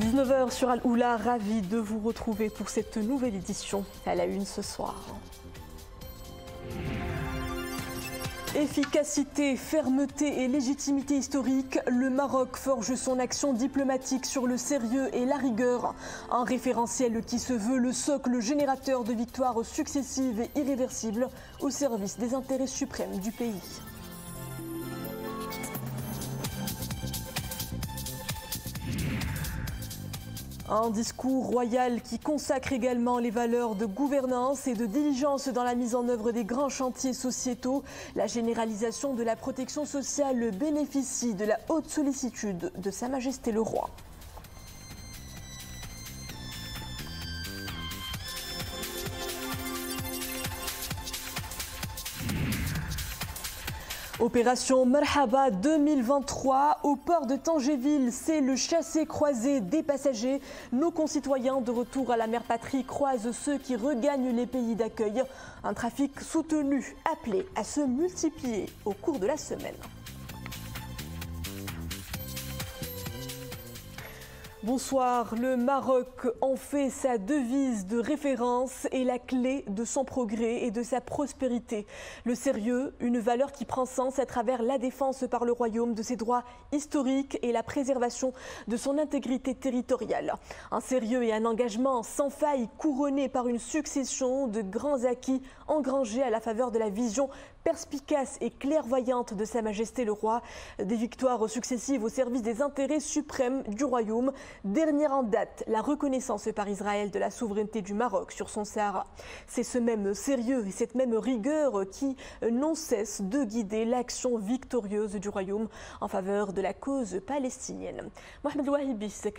19h sur Al Oula, ravi de vous retrouver pour cette nouvelle édition à la une ce soir. Efficacité, fermeté et légitimité historique, le Maroc forge son action diplomatique sur le sérieux et la rigueur. Un référentiel qui se veut le socle générateur de victoires successives et irréversibles au service des intérêts suprêmes du pays. Un discours royal qui consacre également les valeurs de gouvernance et de diligence dans la mise en œuvre des grands chantiers sociétaux. La généralisation de la protection sociale bénéficie de la haute sollicitude de Sa Majesté le Roi. Opération Marhaba 2023 au port de Tanger-Ville, c'est le chassé-croisé des passagers. Nos concitoyens de retour à la mère patrie croisent ceux qui regagnent les pays d'accueil. Un trafic soutenu, appelé à se multiplier au cours de la semaine. Bonsoir, le Maroc en fait sa devise de référence et la clé de son progrès et de sa prospérité. Le sérieux, une valeur qui prend sens à travers la défense par le royaume de ses droits historiques et la préservation de son intégrité territoriale. Un sérieux et un engagement sans faille couronnés par une succession de grands acquis engrangés à la faveur de la vision perspicace et clairvoyante de Sa Majesté le Roi, des victoires successives au service des intérêts suprêmes du royaume. Dernière en date, la reconnaissance par Israël de la souveraineté du Maroc sur son Sahara. C'est ce même sérieux et cette même rigueur qui non cesse de guider l'action victorieuse du royaume en faveur de la cause palestinienne. Mohamed VI,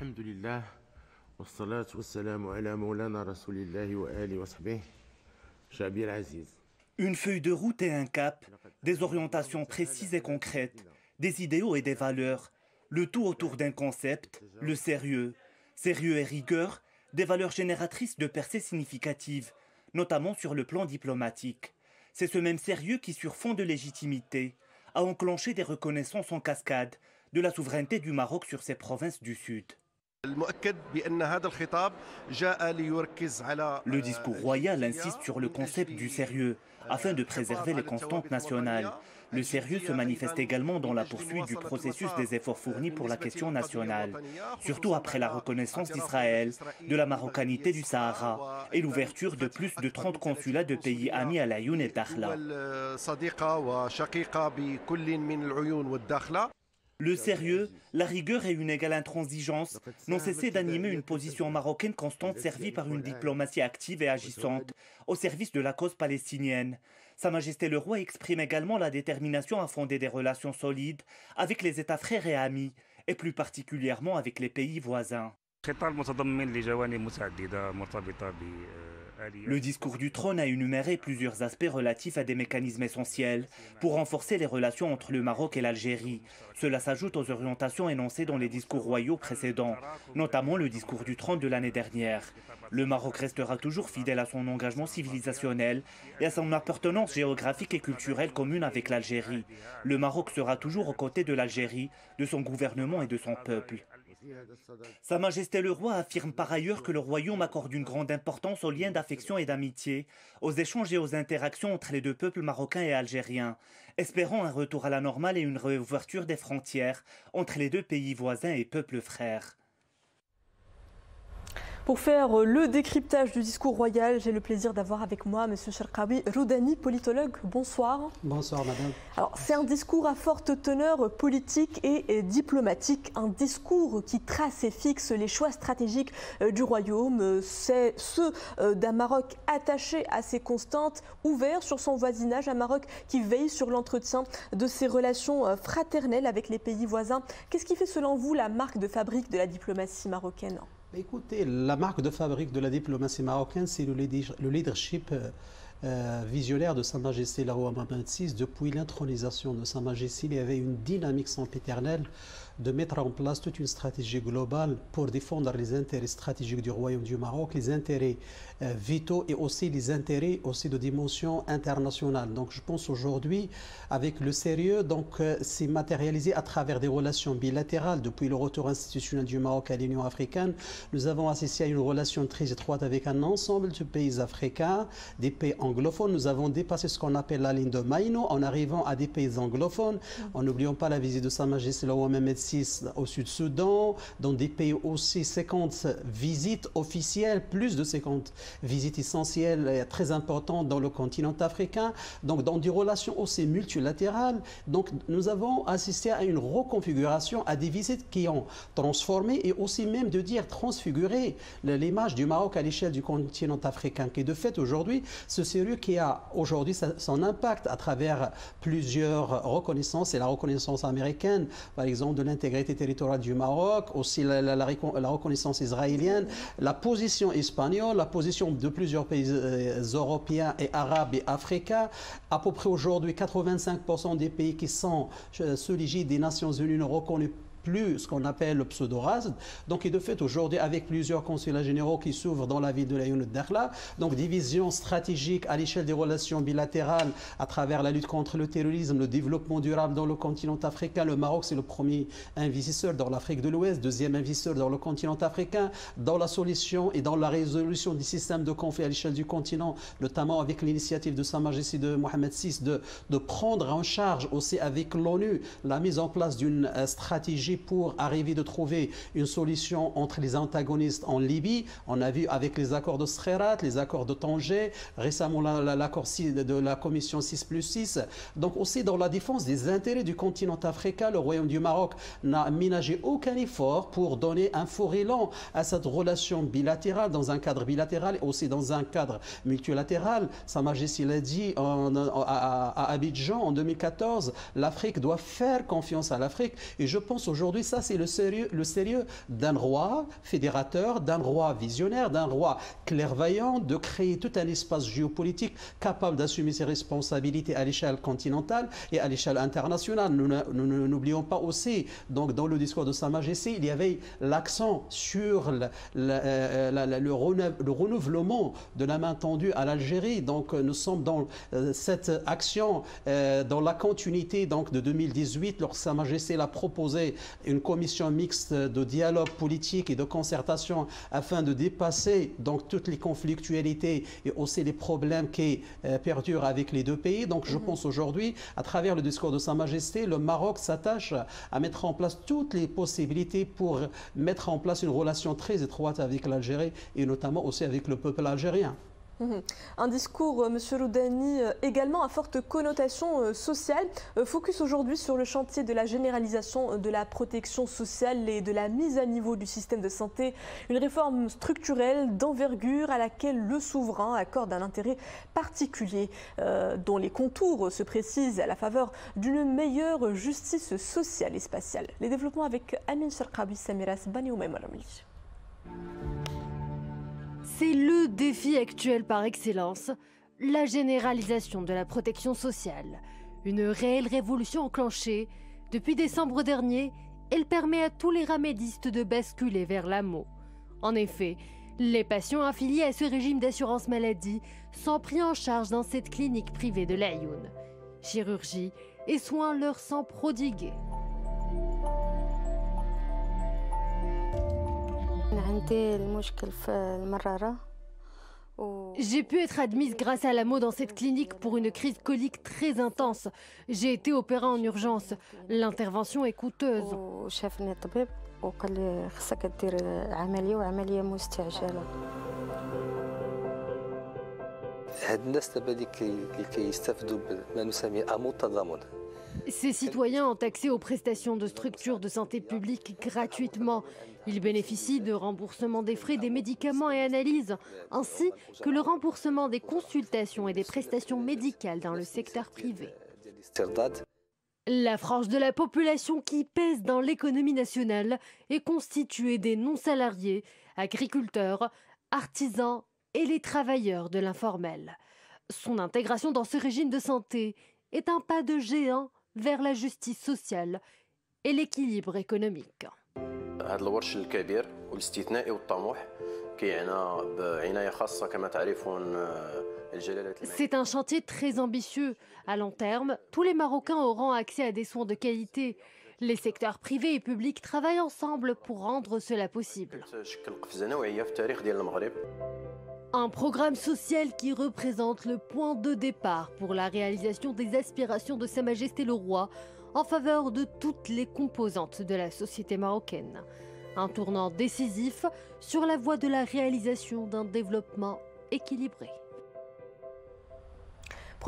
Alhamdulillah, wa salat wa salam ala Moulana Rasulillahi wa ali wa sahbihi. Une feuille de route et un cap, des orientations précises et concrètes, des idéaux et des valeurs, le tout autour d'un concept, le sérieux. Sérieux et rigueur, des valeurs génératrices de percées significatives, notamment sur le plan diplomatique. C'est ce même sérieux qui, sur fond de légitimité, a enclenché des reconnaissances en cascade de la souveraineté du Maroc sur ses provinces du Sud. Le discours royal insiste sur le concept du sérieux, afin de préserver les constantes nationales. Le sérieux se manifeste également dans la poursuite du processus des efforts fournis pour la question nationale, surtout après la reconnaissance d'Israël, de la marocanité du Sahara et l'ouverture de plus de 30 consulats de pays amis à Laayoune et Dakhla. Le sérieux, la rigueur et une égale intransigeance n'ont cessé d'animer une position marocaine constante servie par une diplomatie active et agissante au service de la cause palestinienne. Sa Majesté le Roi exprime également la détermination à fonder des relations solides avec les États frères et amis, et plus particulièrement avec les pays voisins. Le discours du trône a énuméré plusieurs aspects relatifs à des mécanismes essentiels pour renforcer les relations entre le Maroc et l'Algérie. Cela s'ajoute aux orientations énoncées dans les discours royaux précédents, notamment le discours du trône de l'année dernière. Le Maroc restera toujours fidèle à son engagement civilisationnel et à son appartenance géographique et culturelle commune avec l'Algérie. Le Maroc sera toujours aux côtés de l'Algérie, de son gouvernement et de son peuple. Sa Majesté le Roi affirme par ailleurs que le royaume accorde une grande importance aux liens d'affection et d'amitié, aux échanges et aux interactions entre les deux peuples marocains et algériens, espérant un retour à la normale et une réouverture des frontières entre les deux pays voisins et peuples frères. Pour faire le décryptage du discours royal, j'ai le plaisir d'avoir avec moi M. Cherkaoui Roudani, politologue. Bonsoir. Bonsoir, madame. Alors, c'est un discours à forte teneur politique et diplomatique, un discours qui trace et fixe les choix stratégiques du royaume. C'est ceux d'un Maroc attaché à ses constantes, ouvert sur son voisinage, un Maroc qui veille sur l'entretien de ses relations fraternelles avec les pays voisins. Qu'est-ce qui fait, selon vous, la marque de fabrique de la diplomatie marocaine ? Écoutez, la marque de fabrique de la diplomatie marocaine, c'est le leadership visionnaire de Sa Majesté la Roi Mohamed VI. Depuis l'intronisation de Sa Majesté, il y avait une dynamique sempiternelle de mettre en place toute une stratégie globale pour défendre les intérêts stratégiques du Royaume du Maroc, les intérêts vitaux et aussi les intérêts aussi de dimension internationale. Donc je pense aujourd'hui, avec le sérieux, c'est matérialisé à travers des relations bilatérales. Depuis le retour institutionnel du Maroc à l'Union africaine, nous avons assisté à une relation très étroite avec un ensemble de pays africains, des pays anglophones. Nous avons dépassé ce qu'on appelle la ligne de Maino en arrivant à des pays anglophones. En n'oubliant pas la visite de Sa Majesté le Roi Mohamed au Sud-Soudan, dans des pays aussi 50 visites officielles, plus de 50 visites essentielles très importantes dans le continent africain, donc dans des relations aussi multilatérales. Donc nous avons assisté à une reconfiguration, à des visites qui ont transformé et aussi même de dire transfiguré l'image du Maroc à l'échelle du continent africain, qui de fait aujourd'hui, ce sérieux qui a aujourd'hui son impact à travers plusieurs reconnaissances et la reconnaissance américaine, par exemple de l'intégrité territoriale du Maroc, aussi la reconnaissance israélienne, la position espagnole, la position de plusieurs pays européens et arabes et africains. À peu près aujourd'hui, 85% des pays qui sont sous l'égide des Nations Unies ne reconnaissent plus ce qu'on appelle le pseudo-racisme. Donc, et de fait, aujourd'hui, avec plusieurs consulats généraux qui s'ouvrent dans la ville de Laayoune et de Dakhla, donc des visions stratégiques à l'échelle des relations bilatérales à travers la lutte contre le terrorisme, le développement durable dans le continent africain. Le Maroc, c'est le premier investisseur dans l'Afrique de l'Ouest, deuxième investisseur dans le continent africain, dans la solution et dans la résolution des systèmes de conflit à l'échelle du continent, notamment avec l'initiative de Sa Majesté de Mohamed VI de prendre en charge aussi avec l'ONU la mise en place d'une stratégie pour arriver de trouver une solution entre les antagonistes en Libye. On a vu avec les accords de Sferat, les accords de Tanger, récemment l'accord de la commission 6+6. Donc aussi dans la défense des intérêts du continent africain, le Royaume du Maroc n'a ménagé aucun effort pour donner un fort élan à cette relation bilatérale, dans un cadre bilatéral et aussi dans un cadre multilatéral. Sa Majesté l'a dit à Abidjan en 2014, l'Afrique doit faire confiance à l'Afrique, et je pense aujourd'hui ça, c'est le sérieux d'un roi fédérateur, d'un roi visionnaire, d'un roi clairvoyant, de créer tout un espace géopolitique capable d'assumer ses responsabilités à l'échelle continentale et à l'échelle internationale. Nous n'oublions pas aussi, donc, dans le discours de Sa Majesté, il y avait l'accent sur le renouvellement de la main tendue à l'Algérie. Donc, nous sommes dans cette action, dans la continuité donc, de 2018, lorsque Sa Majesté l'a proposé une commission mixte de dialogue politique et de concertation afin de dépasser donc toutes les conflictualités et aussi les problèmes qui perdurent avec les deux pays. Donc je pense aujourd'hui, à travers le discours de Sa Majesté, le Maroc s'attache à mettre en place toutes les possibilités pour mettre en place une relation très étroite avec l'Algérie et notamment aussi avec le peuple algérien. Un discours, monsieur Roudani, également à forte connotation sociale. Focus aujourd'hui sur le chantier de la généralisation de la protection sociale et de la mise à niveau du système de santé. Une réforme structurelle d'envergure à laquelle le souverain accorde un intérêt particulier, dont les contours se précisent à la faveur d'une meilleure justice sociale et spatiale. Les développements avec Amin Cherkaoui, Samiras Bani ou Maïma Ramli. C'est le défi actuel par excellence, la généralisation de la protection sociale. Une réelle révolution enclenchée depuis décembre dernier, elle permet à tous les ramédistes de basculer vers l'AMO. En effet, les patients affiliés à ce régime d'assurance maladie sont pris en charge dans cette clinique privée de Laayoune. Chirurgie et soins leur sont prodigués. J'ai pu être admise grâce à l'AMO dans cette clinique pour une crise colique très intense. J'ai été opérée en urgence. L'intervention est coûteuse. Ces citoyens ont accès aux prestations de structures de santé publique gratuitement. Ils bénéficient de remboursement des frais des médicaments et analyses, ainsi que le remboursement des consultations et des prestations médicales dans le secteur privé. La frange de la population qui pèse dans l'économie nationale est constituée des non-salariés, agriculteurs, artisans et les travailleurs de l'informel. son intégration dans ce régime de santé est un pas de géant vers la justice sociale et l'équilibre économique. هذا الورش الكبير والاستثنائي والطموح كيعنى بعناية خاصة كما تعرفون. C'est un chantier très ambitieux. À long terme, tous les Marocains auront accès à des soins de qualité. Les secteurs privés et publics travaillent ensemble pour rendre cela possible. Un programme social qui représente le point de départ pour la réalisation des aspirations de Sa Majesté le Roi en faveur de toutes les composantes de la société marocaine. Un tournant décisif sur la voie de la réalisation d'un développement équilibré.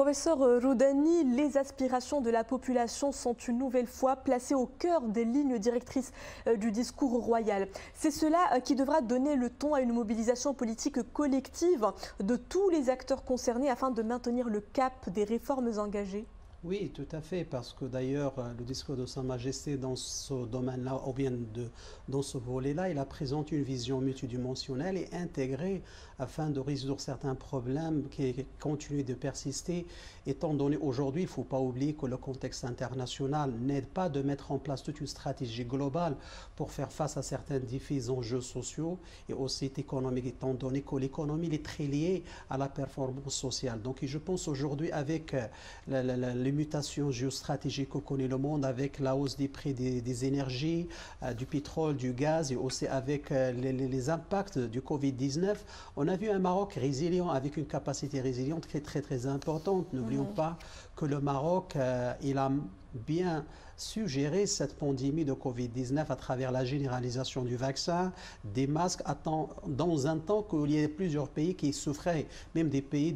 Professeur Roudani, les aspirations de la population sont une nouvelle fois placées au cœur des lignes directrices du discours royal. C'est cela qui devra donner le ton à une mobilisation politique collective de tous les acteurs concernés afin de maintenir le cap des réformes engagées. Oui, tout à fait, parce que d'ailleurs, le discours de Sa Majesté dans ce domaine-là, ou bien dans ce volet-là, il a présenté une vision multidimensionnelle et intégrée afin de résoudre certains problèmes qui continuent de persister. Étant donné aujourd'hui, il ne faut pas oublier que le contexte international n'aide pas de mettre en place toute une stratégie globale pour faire face à certains défis, enjeux sociaux et aussi économiques, étant donné que l'économie est très liée à la performance sociale. Donc je pense aujourd'hui avec les mutations géostratégiques que connaît le monde, avec la hausse des prix des énergies, du pétrole, du gaz et aussi avec les impacts du Covid-19, on a vu un Maroc résilient, avec une capacité résiliente qui est très très importante. N'oublions pas que le Maroc, il a bien suggérer cette pandémie de Covid-19 à travers la généralisation du vaccin, des masques, dans un temps qu'il y a plusieurs pays qui souffraient, même des pays,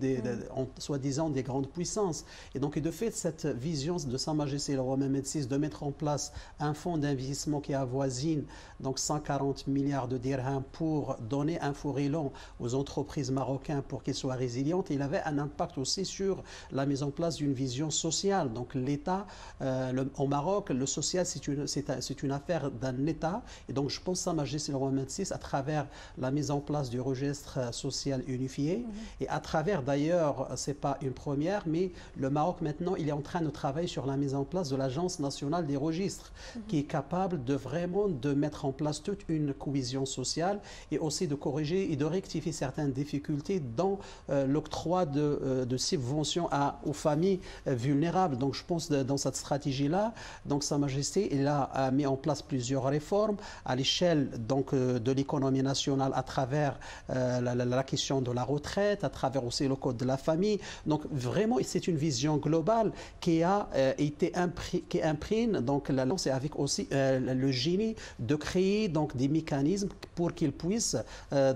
soi-disant, des grandes puissances. Et donc, de fait, cette vision de Sa Majesté le Roi Mohamed VI de mettre en place un fonds d'investissement qui avoisine donc 140 milliards de dirhams pour donner un élan aux entreprises marocaines pour qu'elles soient résilientes, il avait un impact aussi sur la mise en place d'une vision sociale. Donc, l'État, au Maroc, le social, c'est une affaire d'un État. Et donc, je pense à Sa Majesté le Roi Mohamed VI, à travers la mise en place du registre social unifié. Et à travers, d'ailleurs, ce n'est pas une première, mais le Maroc, maintenant, il est en train de travailler sur la mise en place de l'Agence nationale des registres, qui est capable de vraiment mettre en place toute une cohésion sociale et aussi de corriger et de rectifier certaines difficultés dans l'octroi de subventions aux familles vulnérables. Donc, je pense dans cette stratégie-là, donc Sa Majesté il a mis en place plusieurs réformes à l'échelle de l'économie nationale à travers la question de la retraite, à travers aussi le code de la famille. Donc vraiment, c'est une vision globale qui a été imprime donc la lance, avec aussi le génie de créer donc des mécanismes pour qu'ils puissent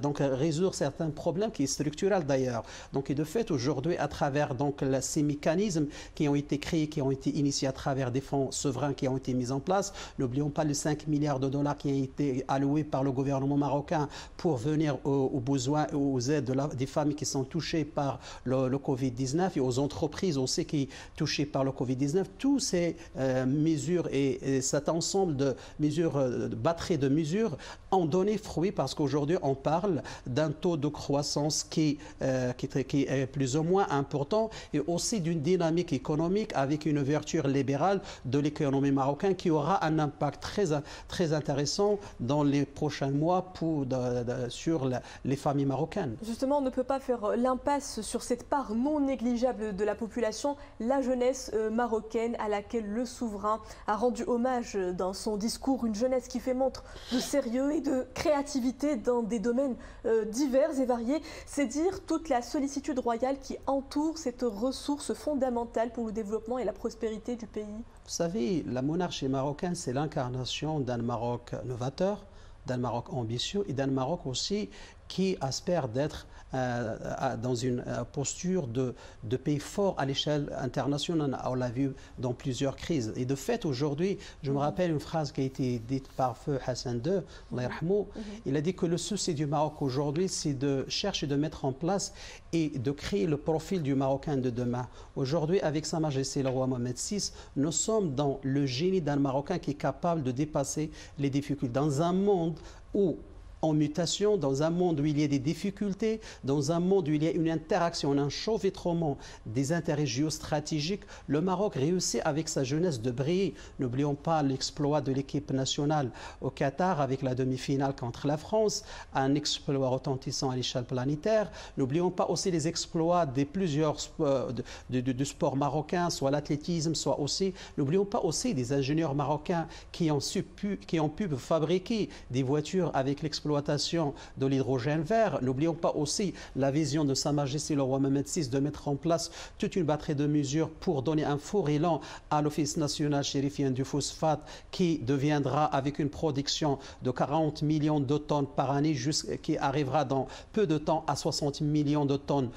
donc résoudre certains problèmes qui est structurel d'ailleurs. Donc et de fait aujourd'hui à travers donc ces mécanismes qui ont été créés, qui ont été initiés à travers des fonds souverains qui ont été mis en place. N'oublions pas les 5 milliards de dollars qui ont été alloués par le gouvernement marocain pour venir aux besoins et aux aides des familles qui sont touchées par le Covid-19 et aux entreprises aussi qui sont touchées par le Covid-19. Toutes ces mesures et cet ensemble de mesures, de batterie de mesures, ont donné fruit parce qu'aujourd'hui, on parle d'un taux de croissance qui est plus ou moins important et aussi d'une dynamique économique avec une ouverture libérale de l'économie marocaine qui aura un impact très, très intéressant dans les prochains mois sur les familles marocaines. Justement, on ne peut pas faire l'impasse sur cette part non négligeable de la population, la jeunesse marocaine à laquelle le souverain a rendu hommage dans son discours, une jeunesse qui fait montre de sérieux et de créativité dans des domaines divers et variés. C'est dire toute la sollicitude royale qui entoure cette ressource fondamentale pour le développement et la prospérité du pays. Vous savez, la monarchie marocaine, c'est l'incarnation d'un Maroc novateur, d'un Maroc ambitieux et d'un Maroc aussi qui aspire d'être dans une posture de pays fort à l'échelle internationale. On l'a vu dans plusieurs crises. Et de fait, aujourd'hui, je me rappelle une phrase qui a été dite par feu Hassan II, il a dit que le souci du Maroc aujourd'hui, c'est de chercher de mettre en place et de créer le profil du Marocain de demain. Aujourd'hui, avec Sa Majesté le Roi Mohamed VI, nous sommes dans le génie d'un Marocain qui est capable de dépasser les difficultés. Dans un monde où en mutation, dans un monde où il y a des difficultés, dans un monde où il y a une interaction, un enchevêtrement des intérêts géostratégiques, le Maroc réussit avec sa jeunesse de briller. N'oublions pas l'exploit de l'équipe nationale au Qatar avec la demi-finale contre la France, un exploit retentissant à l'échelle planétaire. N'oublions pas aussi les exploits des plusieurs sports marocains, soit l'athlétisme, soit aussi... N'oublions pas aussi des ingénieurs marocains qui ont pu fabriquer des voitures avec l'exploitation de l'hydrogène vert. N'oublions pas aussi la vision de Sa Majesté le roi Mohamed VI de mettre en place toute une batterie de mesures pour donner un fort élan à l'Office national chérifien du phosphate qui deviendra avec une production de 40 millions de tonnes par année qui arrivera dans peu de temps à 60 millions de tonnes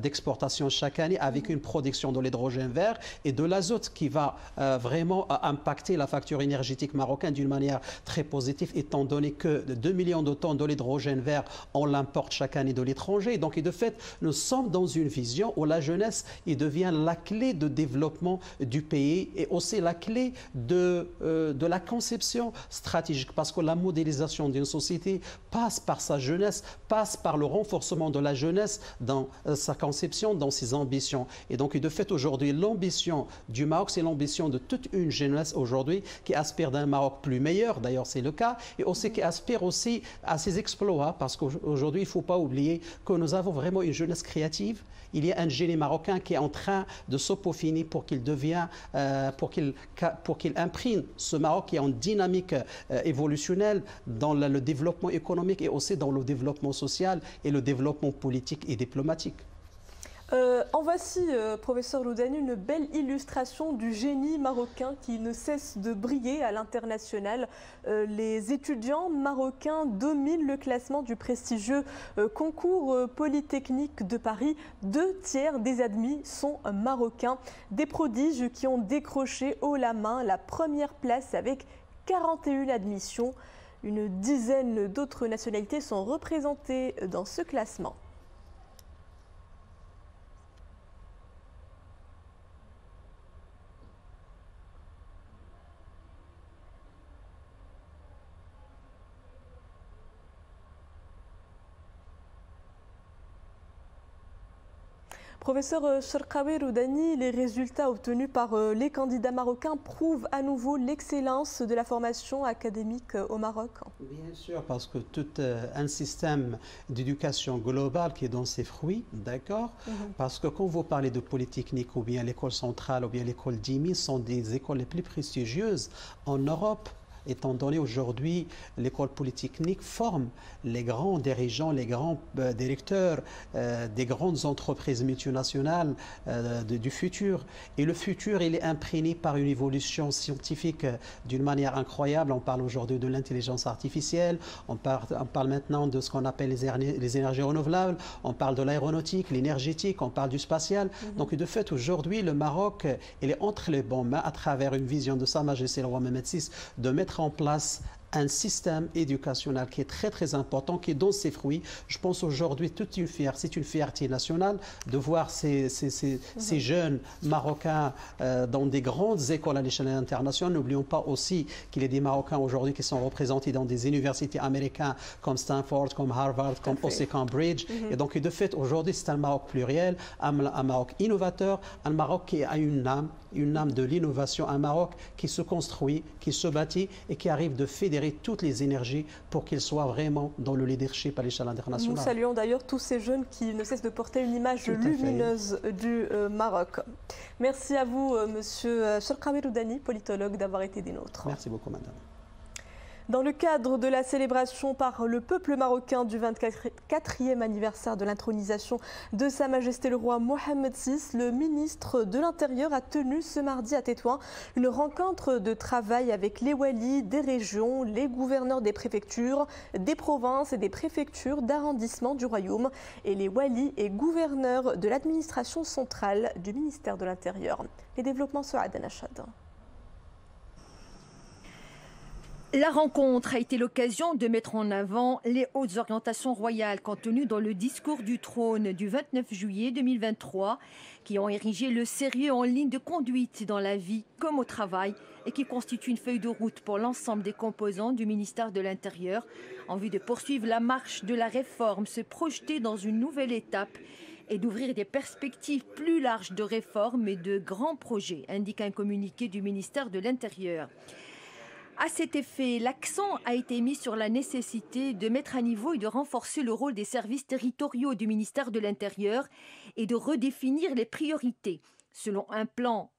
d'exportation chaque année avec une production de l'hydrogène vert et de l'azote qui va vraiment impacter la facture énergétique marocaine d'une manière très positive étant donné que 2 millions de tonnes de l'hydrogène vert on l'importe chaque année de l'étranger. Donc et de fait, nous sommes dans une vision où la jeunesse devient la clé de développement du pays et aussi la clé de la conception stratégique parce que la modélisation d'une société passe par sa jeunesse, passe par le renforcement de la jeunesse dans sa conception, dans ses ambitions. Et donc de fait aujourd'hui, l'ambition du Maroc, c'est l'ambition de toute une jeunesse aujourd'hui qui aspire d'un Maroc plus meilleur, d'ailleurs c'est le cas, et aussi qui aspire aussi à ses exploits parce qu'aujourd'hui il ne faut pas oublier que nous avons vraiment une jeunesse créative. Il y a un génie marocain qui est en train de se peaufiner pour qu'il devienne, pour qu'il imprime ce Maroc qui est en dynamique évolutionnelle dans le développement économique et aussi dans le développement social et le développement politique et diplomatique. En voici, professeur Roudani, une belle illustration du génie marocain qui ne cesse de briller à l'international. Les étudiants marocains dominent le classement du prestigieux concours Polytechnique de Paris. 2/3 des admis sont marocains. Des prodiges qui ont décroché haut la main la première place avec 41 admissions. Une dizaine d'autres nationalités sont représentées dans ce classement. Professeur Cherkaoui Roudani, les résultats obtenus par les candidats marocains prouvent à nouveau l'excellence de la formation académique au Maroc. Bien sûr, parce que tout un système d'éducation globale qui est dans ses fruits, d'accord. Parce que quand vous parlez de Polytechnique ou bien l'école centrale ou bien l'école d'Imi sont des écoles les plus prestigieuses en Europe. Étant donné aujourd'hui, l'école polytechnique forme les grands dirigeants, les grands directeurs des grandes entreprises multinationales du futur. Et le futur, il est imprégné par une évolution scientifique d'une manière incroyable. On parle aujourd'hui de l'intelligence artificielle, on parle maintenant de ce qu'on appelle les énergies renouvelables, on parle de l'aéronautique, l'énergétique, on parle du spatial. Donc de fait, aujourd'hui, le Maroc, il est entre les bonnes mains à travers une vision de Sa Majesté le roi Mohamed VI de mettre en place un système éducationnel qui est très très important, qui donne ses fruits. Je pense aujourd'hui, c'est une fierté nationale de voir ces jeunes Marocains dans des grandes écoles à l'échelle internationale. N'oublions pas aussi qu'il y a des Marocains aujourd'hui qui sont représentés dans des universités américaines comme Stanford, comme Harvard, comme aussi Cambridge. Et donc de fait, aujourd'hui, c'est un Maroc pluriel, un Maroc innovateur, un Maroc qui a une âme de l'innovation, un Maroc qui se construit, qui se bâtit et qui arrive de fédérer toutes les énergies pour qu'ils soient vraiment dans le leadership à l'échelle internationale. Nous saluons d'ailleurs tous ces jeunes qui ne cessent de porter une image lumineuse du Maroc. Merci à vous, monsieur Cherkaoui Roudani, politologue, d'avoir été des nôtres. Merci beaucoup, madame. Dans le cadre de la célébration par le peuple marocain du 24e anniversaire de l'intronisation de Sa Majesté le roi Mohamed VI, le ministre de l'Intérieur a tenu ce mardi à Tétouan une rencontre de travail avec les walis des régions, les gouverneurs des préfectures, des provinces et des préfectures d'arrondissement du royaume et les walis et gouverneurs de l'administration centrale du ministère de l'Intérieur. Les développements sur Adan Achad. La rencontre a été l'occasion de mettre en avant les hautes orientations royales contenues dans le discours du trône du 29 juillet 2023 qui ont érigé le sérieux en ligne de conduite dans la vie comme au travail et qui constitue une feuille de route pour l'ensemble des composants du ministère de l'Intérieur en vue de poursuivre la marche de la réforme, se projeter dans une nouvelle étape et d'ouvrir des perspectives plus larges de réformes et de grands projets, indique un communiqué du ministère de l'Intérieur. À cet effet, l'accent a été mis sur la nécessité de mettre à niveau et de renforcer le rôle des services territoriaux du ministère de l'Intérieur et de redéfinir les priorités selon un plan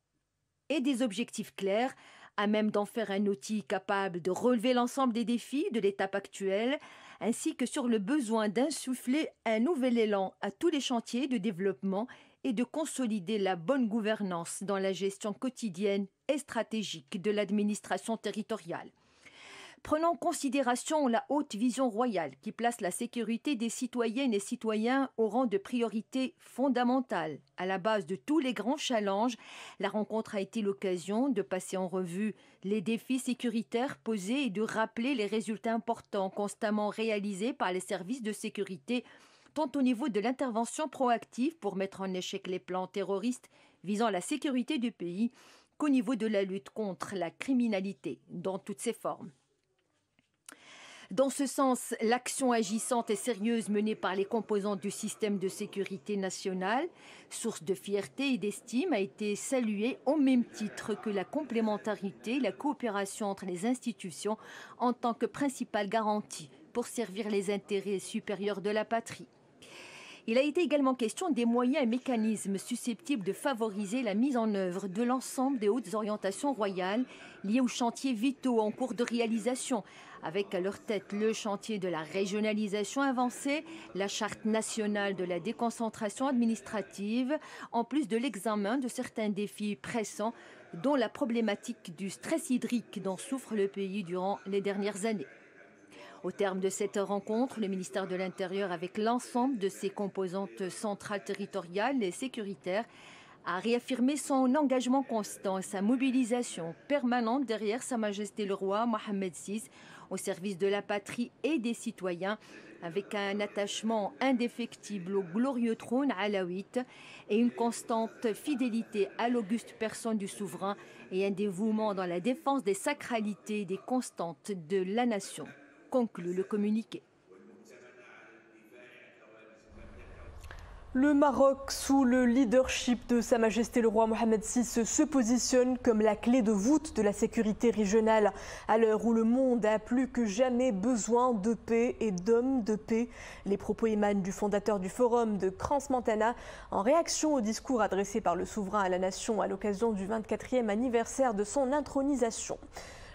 et des objectifs clairs, à même d'en faire un outil capable de relever l'ensemble des défis de l'étape actuelle, ainsi que sur le besoin d'insuffler un nouvel élan à tous les chantiers de développement et de consolider la bonne gouvernance dans la gestion quotidienne et stratégique de l'administration territoriale. Prenant en considération la haute vision royale qui place la sécurité des citoyennes et citoyens au rang de priorité fondamentale, à la base de tous les grands challenges, la rencontre a été l'occasion de passer en revue les défis sécuritaires posés et de rappeler les résultats importants constamment réalisés par les services de sécurité, tant au niveau de l'intervention proactive pour mettre en échec les plans terroristes visant la sécurité du pays qu'au niveau de la lutte contre la criminalité dans toutes ses formes. Dans ce sens, l'action agissante et sérieuse menée par les composantes du système de sécurité nationale, source de fierté et d'estime, a été saluée au même titre que la complémentarité et la coopération entre les institutions en tant que principale garantie pour servir les intérêts supérieurs de la patrie. Il a été également question des moyens et mécanismes susceptibles de favoriser la mise en œuvre de l'ensemble des hautes orientations royales liées aux chantiers vitaux en cours de réalisation, avec à leur tête le chantier de la régionalisation avancée, la charte nationale de la déconcentration administrative, en plus de l'examen de certains défis pressants, dont la problématique du stress hydrique dont souffre le pays durant les dernières années. Au terme de cette rencontre, le ministère de l'Intérieur, avec l'ensemble de ses composantes centrales territoriales et sécuritaires, a réaffirmé son engagement constant et sa mobilisation permanente derrière Sa Majesté le Roi Mohamed VI au service de la patrie et des citoyens, avec un attachement indéfectible au glorieux trône alaouite et une constante fidélité à l'auguste personne du souverain et un dévouement dans la défense des sacralités et des constantes de la nation, conclut le communiqué. Le Maroc, sous le leadership de Sa Majesté le Roi Mohamed VI, se positionne comme la clé de voûte de la sécurité régionale, à l'heure où le monde a plus que jamais besoin de paix et d'hommes de paix. Les propos émanent du fondateur du forum de Crans-Montana en réaction au discours adressé par le souverain à la nation à l'occasion du 24e anniversaire de son intronisation.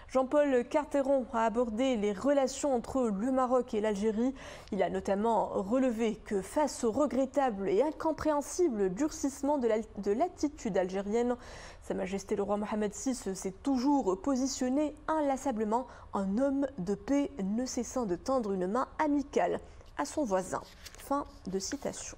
Jean-Paul Carteron a abordé les relations entre le Maroc et l'Algérie. Il a notamment relevé que face au regrettable et incompréhensible durcissement de l'attitude algérienne, Sa Majesté le Roi Mohamed VI s'est toujours positionné inlassablement en homme de paix, ne cessant de tendre une main amicale à son voisin. Fin de citation.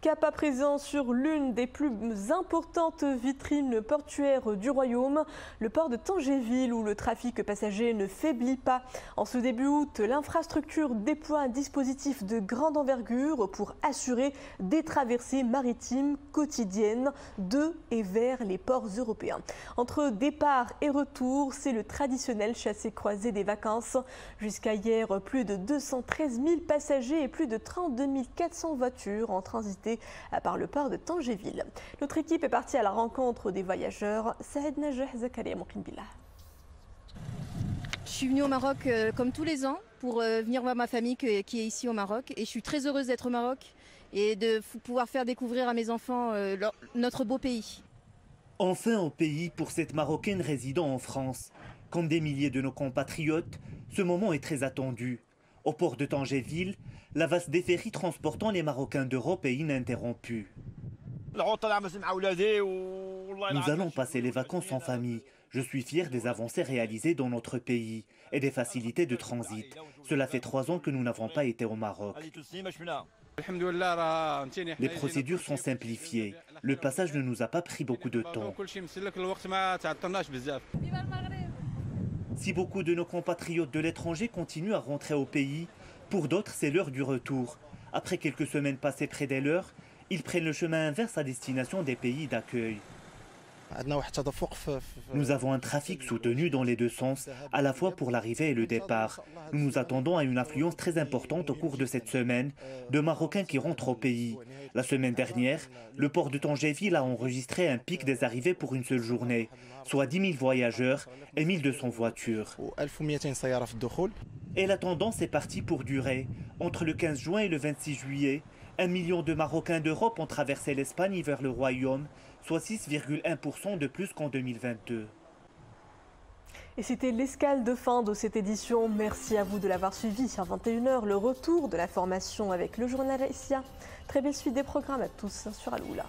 Cap à présent sur l'une des plus importantes vitrines portuaires du royaume, le port de Tanger-Ville, où le trafic passager ne faiblit pas. En ce début août, l'infrastructure déploie un dispositif de grande envergure pour assurer des traversées maritimes quotidiennes de et vers les ports européens. Entre départ et retour, c'est le traditionnel chassé-croisé des vacances. Jusqu'à hier, plus de 213 000 passagers et plus de 32 400 voitures ont transité par le port de Tanger-Ville. Notre équipe est partie à la rencontre des voyageurs. Saïd Najah Zakaria. Je suis venue au Maroc comme tous les ans pour venir voir ma famille qui est ici au Maroc. Et je suis très heureuse d'être au Maroc et de pouvoir faire découvrir à mes enfants notre beau pays. Enfin au pays pour cette Marocaine résidant en France. Comme des milliers de nos compatriotes, ce moment est très attendu. Au port de Tanger-Ville, la vaste des ferries transportant les Marocains d'Europe est ininterrompue. Nous allons passer les vacances en famille. Je suis fier des avancées réalisées dans notre pays et des facilités de transit. Cela fait 3 ans que nous n'avons pas été au Maroc. Les procédures sont simplifiées. Le passage ne nous a pas pris beaucoup de temps. Si beaucoup de nos compatriotes de l'étranger continuent à rentrer au pays, pour d'autres, c'est l'heure du retour. Après quelques semaines passées près des leurs, ils prennent le chemin inverse à destination des pays d'accueil. Nous avons un trafic soutenu dans les deux sens, à la fois pour l'arrivée et le départ. Nous nous attendons à une affluence très importante au cours de cette semaine de Marocains qui rentrent au pays. La semaine dernière, le port de Tanger-Ville a enregistré un pic des arrivées pour une seule journée, soit 10 000 voyageurs et 1200 voitures. Et la tendance est partie pour durer. Entre le 15 juin et le 26 juillet, 1 million de Marocains d'Europe ont traversé l'Espagne vers le Royaume, soit 6,1% de plus qu'en 2022. Et c'était l'escale de fin de cette édition. Merci à vous de l'avoir suivi. À 21h, le retour de la formation avec le journal Aïssia. Très belle suite des programmes à tous sur Al Oula.